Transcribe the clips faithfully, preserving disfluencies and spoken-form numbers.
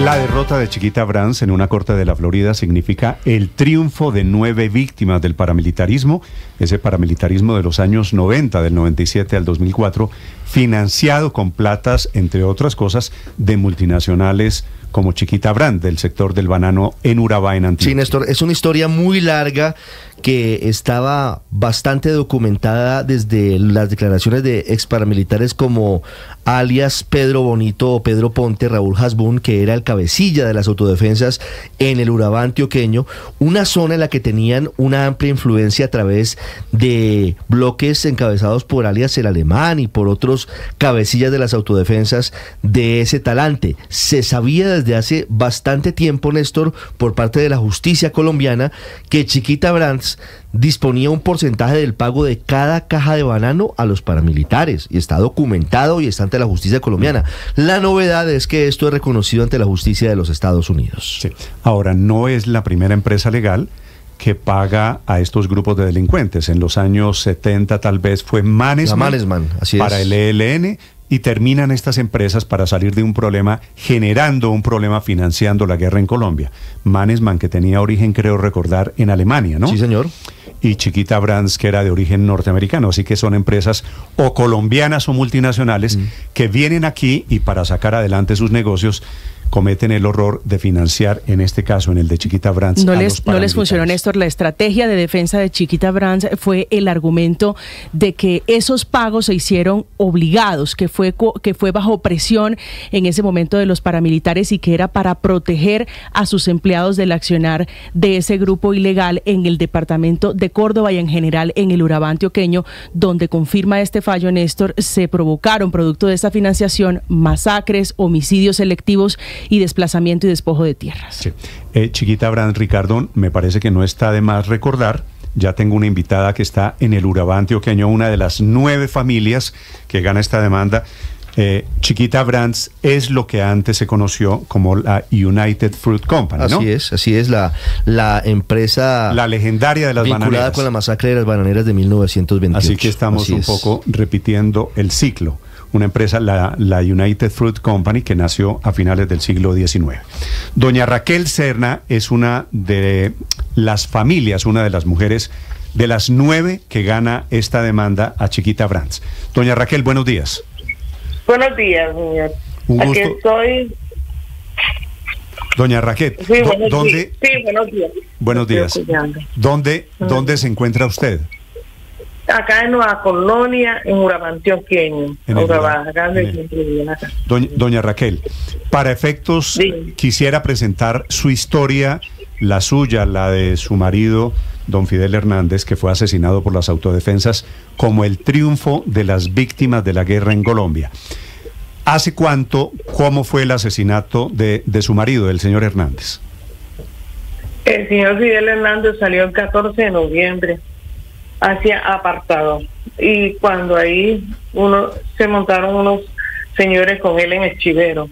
La derrota de Chiquita Brands en una corte de la Florida significa el triunfo de nueve víctimas del paramilitarismo, ese paramilitarismo de los años noventa, del noventa y siete al dos mil cuatro, financiado con platas, entre otras cosas, de multinacionales como Chiquita Brands, del sector del banano en Urabá, en Antioquia. Sí, Néstor, es una historia muy larga que estaba bastante documentada desde las declaraciones de ex paramilitares como alias Pedro Bonito o Pedro Ponte, Raúl Hasbún, que era el cabecilla de las autodefensas en el Urabá antioqueño, una zona en la que tenían una amplia influencia a través de bloques encabezados por alias El Alemán y por otros cabecillas de las autodefensas de ese talante. Se sabía desde hace bastante tiempo, Néstor, por parte de la justicia colombiana, que Chiquita Brands disponía un porcentaje del pago de cada caja de banano a los paramilitares, y está documentado y está ante la justicia colombiana. La novedad es que esto es reconocido ante la justicia de los Estados Unidos. Sí. Ahora, no es la primera empresa legal que paga a estos grupos de delincuentes. En los años setenta tal vez fue Mannesmann, Mannesmann así para es. el E L N, y terminan estas empresas, para salir de un problema, generando un problema, financiando la guerra en Colombia. Mannesmann, que tenía origen, creo recordar, en Alemania, ¿no? Sí, señor. Y Chiquita Brands, que era de origen norteamericano. Así que son empresas o colombianas o multinacionales mm. que vienen aquí y, para sacar adelante sus negocios, cometen el horror de financiar, en este caso, en el de Chiquita Brands. No, les, no les funcionó, Néstor. La estrategia de defensa de Chiquita Brands fue el argumento de que esos pagos se hicieron obligados, que fue, que fue bajo presión en ese momento de los paramilitares, y que era para proteger a sus empleados del accionar de ese grupo ilegal en el departamento de Córdoba y en general en el Urabá antioqueño, donde, confirma este fallo, Néstor, se provocaron, producto de esa financiación, masacres, homicidios selectivos y desplazamiento y despojo de tierras. Sí. Eh, Chiquita Brands, Ricardo, me parece que no está de más recordar, ya tengo una invitada que está en el Urabá antioqueño, una de las nueve familias que gana esta demanda. Eh, Chiquita Brands es lo que antes se conoció como la United Fruit Company, ¿no? Así es, así es, la, la empresa... La legendaria de las bananeras. Vinculada con la masacre de las bananeras de mil novecientos veintiocho. Así que estamos un poco repitiendo el ciclo. Una empresa, la, la United Fruit Company, que nació a finales del siglo diecinueve. Doña Raquel Serna es una de las familias, una de las mujeres de las nueve que gana esta demanda a Chiquita Brands. Doña Raquel, buenos días. Buenos días, señor. Un gusto. Aquí estoy. Doña Raquel, sí, buenos ¿dónde? Días. Sí, buenos días. Buenos días. ¿Dónde, ah. ¿Dónde se encuentra usted? Acá en Nueva Colonia, en Urabá antioqueño. En Urabá, acá en el... Doña, Doña Raquel, para efectos, sí. quisiera presentar su historia, la suya, la de su marido, don Fidel Hernández, que fue asesinado por las autodefensas, como el triunfo de las víctimas de la guerra en Colombia. ¿Hace cuánto, cómo fue el asesinato de, de su marido, del señor Hernández? El señor Fidel Hernández salió el catorce de noviembre hacia apartado, y cuando ahí uno se montaron unos señores con él en el chivero,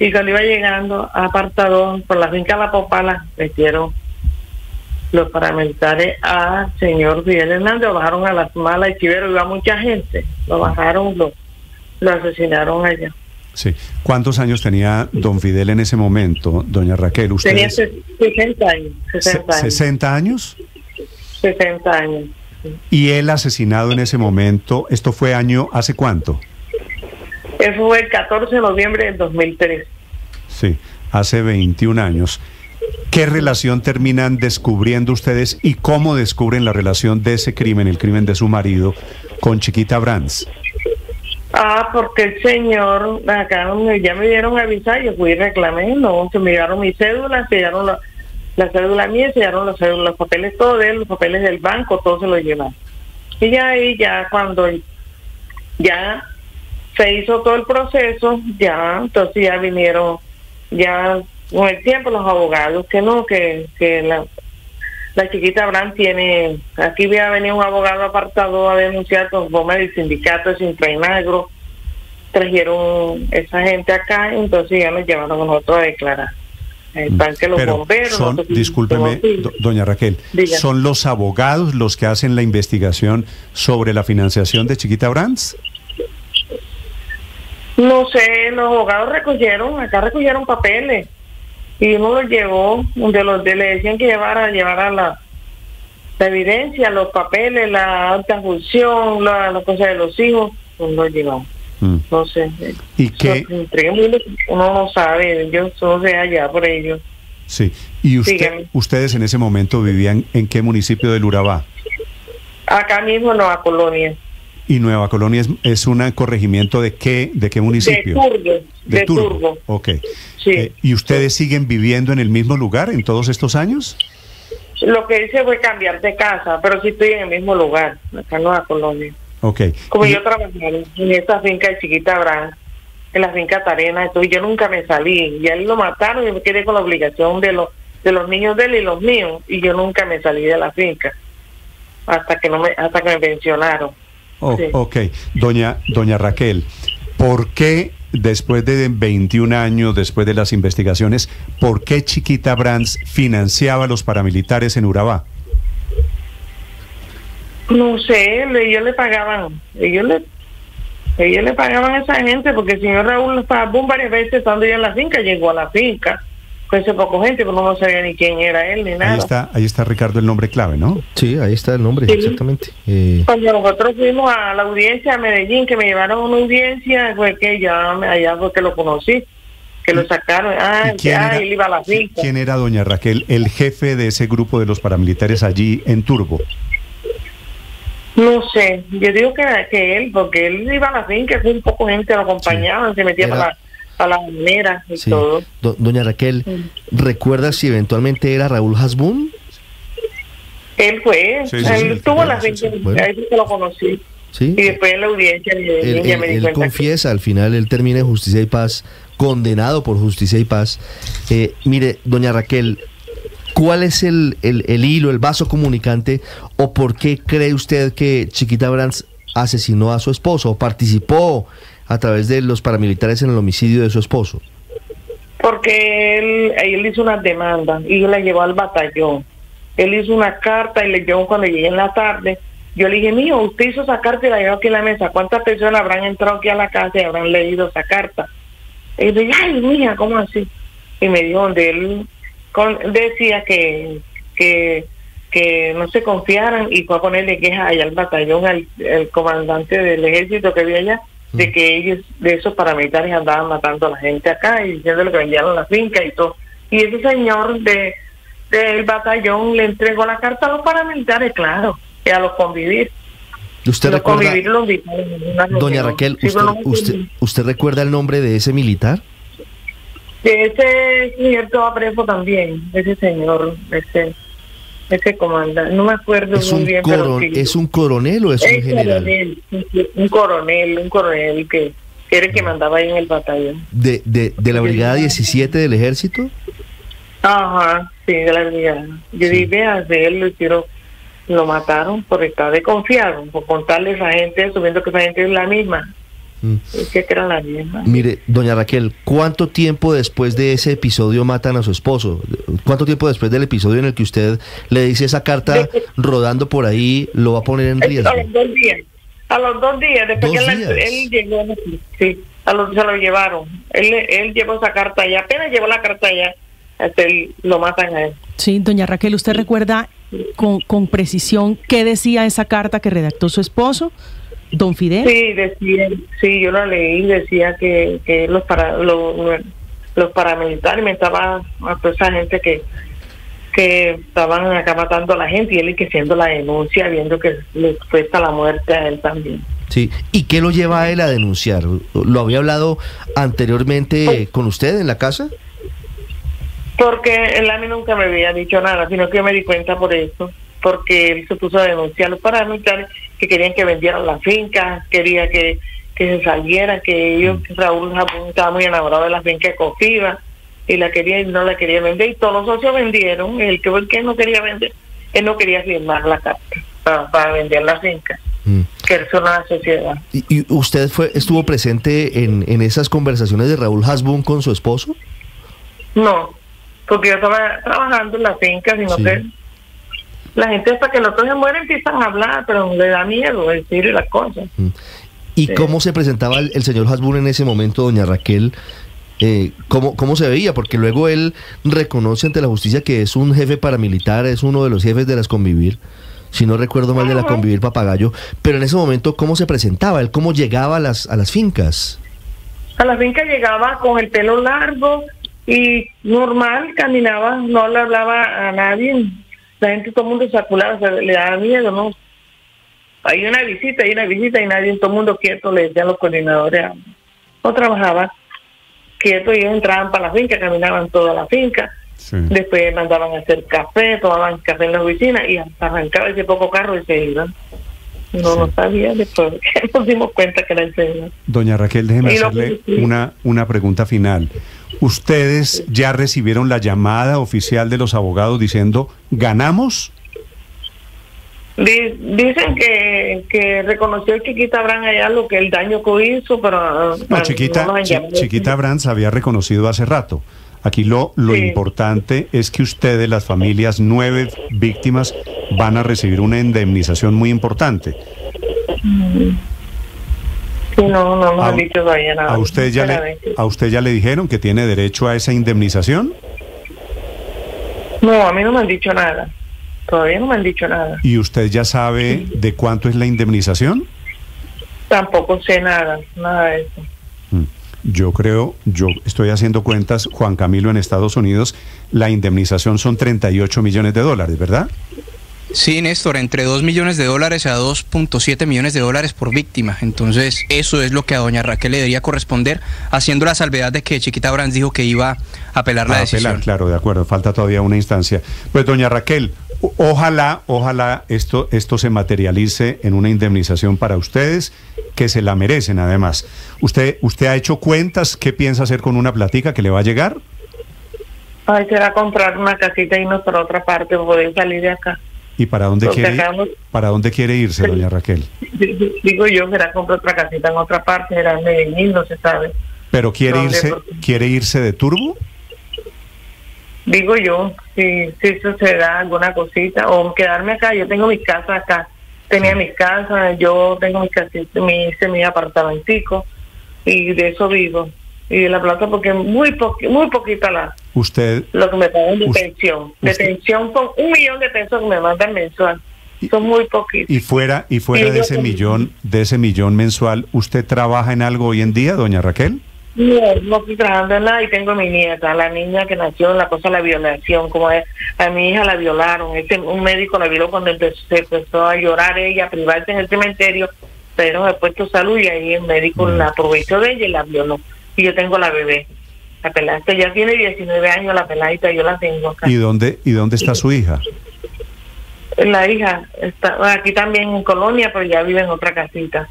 y cuando iba llegando a apartado por la finca La Popala, metieron los paramilitares al señor Fidel Hernández, lo bajaron a las malas y chivero, iba mucha gente, lo bajaron, lo, lo asesinaron allá. Sí. ¿Cuántos años tenía don Fidel en ese momento, doña Raquel? ¿Usted? Tenía sesenta años. sesenta años. sesenta años. Y él asesinado en ese momento, ¿esto fue año hace cuánto? Eso fue el catorce de noviembre del dos mil tres. Sí, hace veintiún años. ¿Qué relación terminan descubriendo ustedes, y cómo descubren la relación de ese crimen, el crimen de su marido, con Chiquita Brands? Ah, porque el señor, acá ya me dieron avisar, yo fui y reclamé, no, se me llevaron mis cédulas, se llevaron la... la cédula mía, sellaron los, los papeles, todo de él, los papeles del banco, todo se lo llevaron. Y ya ahí, ya cuando ya se hizo todo el proceso, ya, entonces ya vinieron, ya con el tiempo los abogados, que no, que, que la, la Chiquita Brands tiene, aquí había venido un abogado apartado a denunciar con forma del sindicato de Sintrainagro, trajeron esa gente acá, entonces ya nos llevaron a nosotros a declarar. Pero bomberos, son, discúlpeme, do, doña Raquel, Diga. ¿son los abogados los que hacen la investigación sobre la financiación de Chiquita Brands? No sé, los abogados recogieron, acá recogieron papeles y uno los llevó, donde los de, le decían que llevara, llevara la, la evidencia, los papeles, la alta función, la, la cosa de los hijos, pues los llevamos. Mm. Entonces, ¿y qué? Uno no sabe, yo solo sé allá por ellos. Sí, ¿y usted, ustedes en ese momento vivían en qué municipio del Urabá? Acá mismo en Nueva Colonia. ¿Y Nueva Colonia es, es un corregimiento de qué, de qué municipio? De Turbo. De, de Turbo. Turbo. Ok. Sí. Eh, ¿Y ustedes sí. siguen viviendo en el mismo lugar en todos estos años? Lo que hice fue cambiar de casa, pero sí estoy en el mismo lugar, acá en Nueva Colonia. Ok. Como y... yo trabajé en esta finca de Chiquita Brands, en la finca Tarena, entonces yo nunca me salí. Ya lo mataron y me quedé con la obligación de los, de los niños de él y los míos, y yo nunca me salí de la finca hasta que no me, hasta que me pensionaron. Oh, sí. Ok, doña, doña Raquel, ¿por qué después de veintiún años, después de las investigaciones, por qué Chiquita Brands financiaba a los paramilitares en Urabá? No sé, ellos le pagaban, ellos le, ellos le pagaban a esa gente, porque el señor Raúl Hasbún varias veces, estando ya en la finca, llegó a la finca, pues poco gente, pero no sabía ni quién era él, ni nada. Ahí está, ahí está, Ricardo, el nombre clave, ¿no? Sí, ahí está el nombre, sí. Exactamente. Eh... Cuando nosotros fuimos a la audiencia a Medellín, que me llevaron a una audiencia, fue que ya allá fue que lo conocí, que lo sacaron, ah, ¿quién ya, era, él iba a la finca. ¿Quién era, doña Raquel, el jefe de ese grupo de los paramilitares allí en Turbo? No sé, yo digo que, que él, porque él iba a la finca, fue un poco gente, lo acompañaban, sí. se metía era... para la... a la minera y sí. todo. Do Doña Raquel, sí. ¿recuerda si eventualmente era Raúl Hasbún? Él fue, sí, sí, él sí, tuvo sí, la sí, gente, sí, bueno. ahí se lo conocí. ¿Sí? Y después en la audiencia le, él, ella él, me dijo él confiesa, que... al final él termina en Justicia y Paz, condenado por Justicia y Paz. Eh, mire, Doña Raquel, ¿cuál es el, el, el hilo, el vaso comunicante, o por qué cree usted que Chiquita Brands asesinó a su esposo, o participó a través de los paramilitares en el homicidio de su esposo? Porque él, él hizo una demanda y yo la llevó al batallón. Él hizo una carta y le llevó cuando llegué en la tarde. Yo le dije, mío, usted hizo esa carta y la llevó aquí a la mesa. ¿Cuántas personas habrán entrado aquí a la casa y habrán leído esa carta? Y yo dije, ay, mía, ¿cómo así? Y me dijo, donde él con, decía que, que, que no se confiaran y fue a ponerle queja allá al batallón, al el comandante del ejército que había allá, de que ellos, de esos paramilitares andaban matando a la gente acá y diciéndole que vendían la finca y todo. Y ese señor de del batallón le entregó la carta a los paramilitares, claro, y a los Convivir. ¿Usted los recuerda, Convivir, los militares, doña Raquel, sí, usted, bueno, usted, usted recuerda el nombre de ese militar? De ese señor todo apreso también, ese señor, ese... Ese comandante, no me acuerdo muy bien, pero sí. ¿Es un coronel o es un general? Un coronel, un coronel que era el que mandaba ahí en el batallón. ¿De, de, de la brigada diecisiete del ejército? Ajá, sí, de la brigada. Yo dije, a él lo, lo mataron por estar desconfiado, por contarle a esa gente, subiendo que esa gente es la misma. Mm. Es que era la misma. Mire, doña Raquel, ¿cuánto tiempo después de ese episodio matan a su esposo? ¿Cuánto tiempo después del episodio en el que usted le dice esa carta rodando por ahí, lo va a poner en riesgo? A los dos días, a los dos días, después ¿Dos que días? Él, él llegó, sí, a los, se lo llevaron, él, él llevó esa carta allá, apenas llevó la carta allá, hasta él, lo matan a él. Sí, doña Raquel, ¿usted recuerda con, con precisión qué decía esa carta que redactó su esposo, don Fidel? Sí, decía, sí, yo la leí, decía que, que los para los, los paramilitares me estaban a toda esa gente que, que estaban acá matando a la gente y él enriqueciendo la denuncia, viendo que le cuesta la muerte a él también. Sí, ¿y qué lo lleva a él a denunciar? ¿Lo había hablado anteriormente pues, con usted en la casa? Porque él a mí nunca me había dicho nada, sino que yo me di cuenta por eso, porque él se puso a denunciar a los paramilitares que querían que vendieran la finca, quería que, que se saliera, que ellos, Raúl Hasbún estaba muy enamorado de la finca Ecopiva y la quería y no la quería vender, y todos los socios vendieron, el que porque no quería vender, él no quería firmar la carta para, para vender la finca, mm. que es una sociedad. ¿Y, y usted fue, estuvo presente en, en esas conversaciones de Raúl Hasbún con su esposo? No, porque yo estaba trabajando en la finca, sino sí. que la gente hasta que los otros se mueren empiezan a hablar, pero le da miedo decir las cosas. ¿Y sí. cómo se presentaba el, el señor Hasbún en ese momento, doña Raquel? Eh, ¿cómo, ¿Cómo se veía? Porque luego él reconoce ante la justicia que es un jefe paramilitar, es uno de los jefes de las Convivir, si no recuerdo mal, de la Convivir Papagayo. Pero en ese momento, ¿cómo se presentaba él? ¿Cómo llegaba a las, a las fincas? A las fincas llegaba con el pelo largo y normal, caminaba, no le hablaba a nadie. La gente, todo el mundo se aculaba, o sea, le daba miedo, ¿no? Hay una visita, hay una visita y nadie, todo el mundo quieto, le decían los coordinadores. No trabajaba quieto, ellos entraban para la finca, caminaban toda la finca, sí. Después mandaban a hacer café, tomaban café en la oficina y arrancaba ese poco carro y se iban. No sí. lo sabía, después nos dimos cuenta que era el señor. Doña Raquel, déjeme y hacerle lo... una, una pregunta final. ¿Ustedes ya recibieron la llamada oficial de los abogados diciendo, ganamos? Dicen que, que reconoció Chiquita Brands allá lo que el daño que hizo, pero... No, Chiquita, no Ch Chiquita Brands había reconocido hace rato. Aquí lo, lo sí. importante es que ustedes, las familias, nueve víctimas, van a recibir una indemnización muy importante. Sí, no, no nos han dicho todavía nada. ¿A usted ya le, ¿a usted ya le dijeron que tiene derecho a esa indemnización? No, a mí no me han dicho nada. Todavía no me han dicho nada. ¿Y usted ya sabe de cuánto es la indemnización? Tampoco sé nada, nada de eso. Yo creo, yo estoy haciendo cuentas, Juan Camilo, en Estados Unidos, la indemnización son treinta y ocho millones de dólares, ¿verdad? Sí, Néstor, entre dos millones de dólares a dos punto siete millones de dólares por víctima. Entonces, eso es lo que a doña Raquel le debería corresponder, haciendo la salvedad de que Chiquita Brands dijo que iba a apelar la decisión. A apelar, claro, de acuerdo, falta todavía una instancia. Pues, doña Raquel, ojalá, ojalá esto, esto se materialice en una indemnización para ustedes, que se la merecen, además. ¿Usted, usted ha hecho cuentas? ¿Qué piensa hacer con una platica que le va a llegar? Ay, será comprar una casita y irnos para otra parte, poder salir de acá. ¿Y para dónde quiere ir, para dónde quiere irse, doña Raquel? Digo yo, será comprar otra casita en otra parte, será en Medellín, no se sabe. ¿Pero quiere irse, quiere irse de turbo? Digo yo, si, si suceda alguna cosita, o quedarme acá, yo tengo mis casas acá, tenía mis casas, yo tengo mis casitas, me hice mi apartamentico, y de eso vivo, y de la plata, porque muy poqu muy poquita la... Usted... Lo que me pagan de pensión, de pensión con un millón de pesos que me mandan mensual, son muy poquitos. Y fuera, y fuera y de ese millón, de ese millón mensual, ¿usted trabaja en algo hoy en día, doña Raquel? No, no estoy trabajando en nada y tengo a mi nieta, la niña que nació en la cosa de la violación, como es, a mi hija la violaron, este, un médico la violó cuando empezó, se empezó a llorar ella, a privarse en el cementerio, pero después puesto salud y ahí el médico mm. la aprovechó de ella y la violó. Y yo tengo la bebé, la peladita, ya tiene diecinueve años la peladita, yo la tengo acá. ¿Y dónde, y dónde está su hija? La hija está aquí también en Colonia, pero ya vive en otra casita.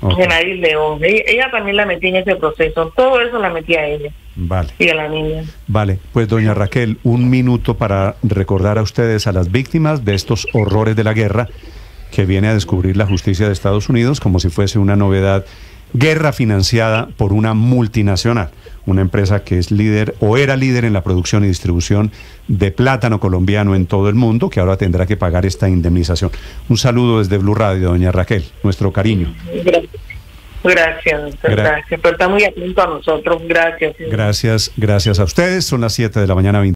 Okay. Nadie León. Ella, ella también la metí en ese proceso, todo eso la metí a ella, vale. Y a la niña. Vale, pues doña Raquel, un minuto para recordar a ustedes a las víctimas de estos horrores de la guerra que viene a descubrir la justicia de Estados Unidos como si fuese una novedad, guerra financiada por una multinacional, una empresa que es líder o era líder en la producción y distribución de plátano colombiano en todo el mundo, que ahora tendrá que pagar esta indemnización. Un saludo desde Blu Radio, doña Raquel, nuestro cariño. Gracias, gracias, Gra gracias, pero está muy atento a nosotros, gracias. Gracias, gracias a ustedes, son las siete de la mañana.